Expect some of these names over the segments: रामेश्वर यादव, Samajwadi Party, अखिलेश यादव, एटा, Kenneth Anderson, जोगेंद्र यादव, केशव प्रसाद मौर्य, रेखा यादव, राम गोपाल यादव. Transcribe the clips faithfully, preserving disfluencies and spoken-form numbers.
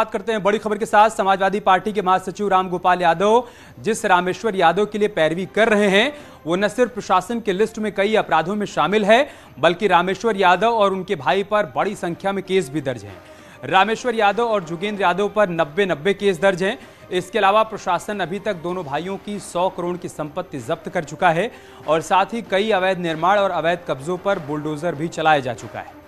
बात करते हैं बड़ी खबर के साथ। समाजवादी पार्टी के महासचिव राम गोपाल यादव जिस रामेश्वर यादव के लिए पैरवी कर रहे हैं, वो न सिर्फ प्रशासन की लिस्ट में कई अपराधों में शामिल है, बल्कि रामेश्वर यादव और उनके भाई पर बड़ी संख्या में केस भी दर्ज हैं। रामेश्वर यादव और जोगेंद्र यादव पर नब्बे नब्बे केस दर्ज हैं। इसके अलावा प्रशासन अभी तक दोनों भाइयों की सौ करोड़ की संपत्ति जब्त कर चुका है और साथ ही कई अवैध निर्माण और अवैध कब्जों पर बुलडोजर भी चलाया जा चुका है।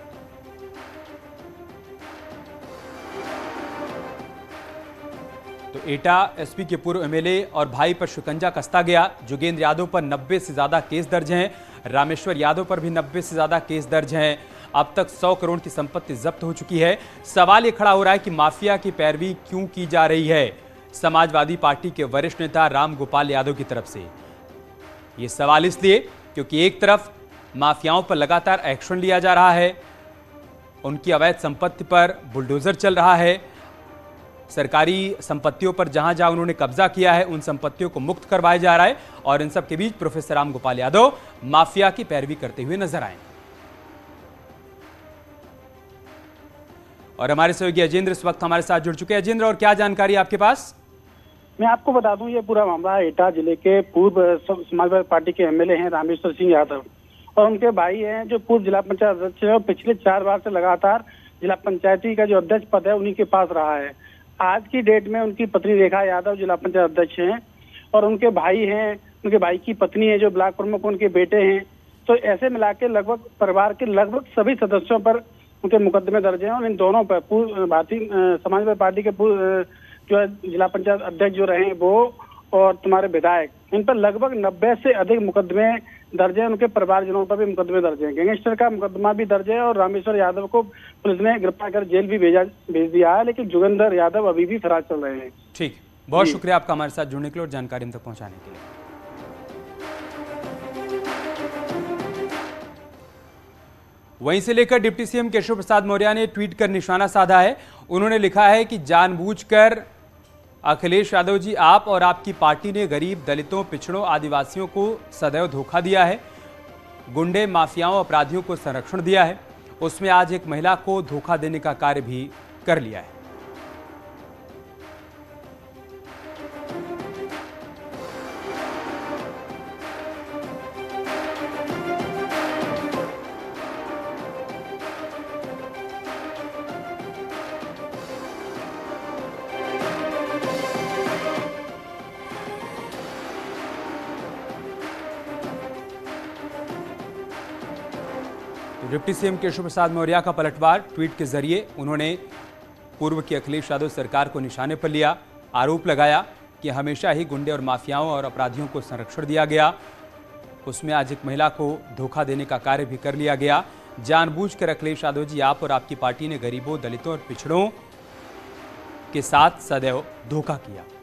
तो एटा एसपी के पूर्व एमएलए और भाई पर शिकंजा कसता गया। जोगेंद्र यादव पर नब्बे से ज़्यादा केस दर्ज हैं, रामेश्वर यादव पर भी नब्बे से ज़्यादा केस दर्ज हैं। अब तक सौ करोड़ की संपत्ति जब्त हो चुकी है। सवाल ये खड़ा हो रहा है कि माफिया की पैरवी क्यों की जा रही है समाजवादी पार्टी के वरिष्ठ नेता राम गोपाल यादव की तरफ से। ये सवाल इसलिए क्योंकि एक तरफ माफियाओं पर लगातार एक्शन लिया जा रहा है, उनकी अवैध संपत्ति पर बुलडोजर चल रहा है, सरकारी संपत्तियों पर जहां जहां उन्होंने कब्जा किया है उन संपत्तियों को मुक्त करवाया जा रहा है, और इन सब के बीच प्रोफेसर राम गोपाल यादव माफिया की पैरवी करते हुए नजर आए। और हमारे सहयोगी अजेंद्र इस वक्त हमारे साथ जुड़ चुके हैं। अजेंद्र, और क्या जानकारी आपके पास? मैं आपको बता दूं, ये पूरा मामला एटा जिले के पूर्व समाजवादी पार्टी के एमएलए हैं रामेश्वर सिंह यादव और उनके भाई हैं जो पूर्व जिला पंचायत अध्यक्ष है और पिछले चार बार से लगातार जिला पंचायती का जो अध्यक्ष पद है उन्हीं के पास रहा है। आज की डेट में उनकी पत्नी रेखा यादव जिला पंचायत अध्यक्ष हैं और उनके भाई हैं, उनके भाई की पत्नी है जो ब्लॉक प्रमुख, उनके बेटे हैं। तो ऐसे मिला के लगभग परिवार के लगभग सभी सदस्यों पर उनके मुकदमे दर्ज हैं और इन दोनों पर पूर्व भारतीय समाजवादी पार्टी के पूर्व जो जिला पंचायत अध्यक्ष जो रहे वो और तुम्हारे विधायक, इन पर लगभग नब्बे से अधिक मुकदमे दर्ज है। उनके परिवारजनों पर भी मुकदमे दर्ज है, गैंगस्टर का मुकदमा भी दर्ज है और रामेश्वर यादव को पुलिस ने गिरफ्तार कर जेल भी भेजा भेज दिया है, लेकिन जोगेंद्र यादव अभी भी फरार चल रहे हैं। ठीक, बहुत शुक्रिया आपका हमारे साथ जुड़ने के लिए और जानकारी हम तक पहुंचाने के लिए। वहीं से लेकर डिप्टी सीएम केशव प्रसाद मौर्य ने ट्वीट कर निशाना साधा है। उन्होंने लिखा है कि जानबूझकर अखिलेश यादव जी, आप और आपकी पार्टी ने गरीब, दलितों, पिछड़ों, आदिवासियों को सदैव धोखा दिया है, गुंडे, माफियाओं, अपराधियों को संरक्षण दिया है, उसमें आज एक महिला को धोखा देने का कार्य भी कर लिया है। डिप्टी सीएम केशव प्रसाद मौर्य का पलटवार ट्वीट के जरिए। उन्होंने पूर्व की अखिलेश यादव सरकार को निशाने पर लिया, आरोप लगाया कि हमेशा ही गुंडे और माफियाओं और अपराधियों को संरक्षण दिया गया, उसमें आज एक महिला को धोखा देने का कार्य भी कर लिया गया। जानबूझकर अखिलेश यादव जी, आप और आपकी पार्टी ने गरीबों, दलितों और पिछड़ों के साथ सदैव धोखा किया।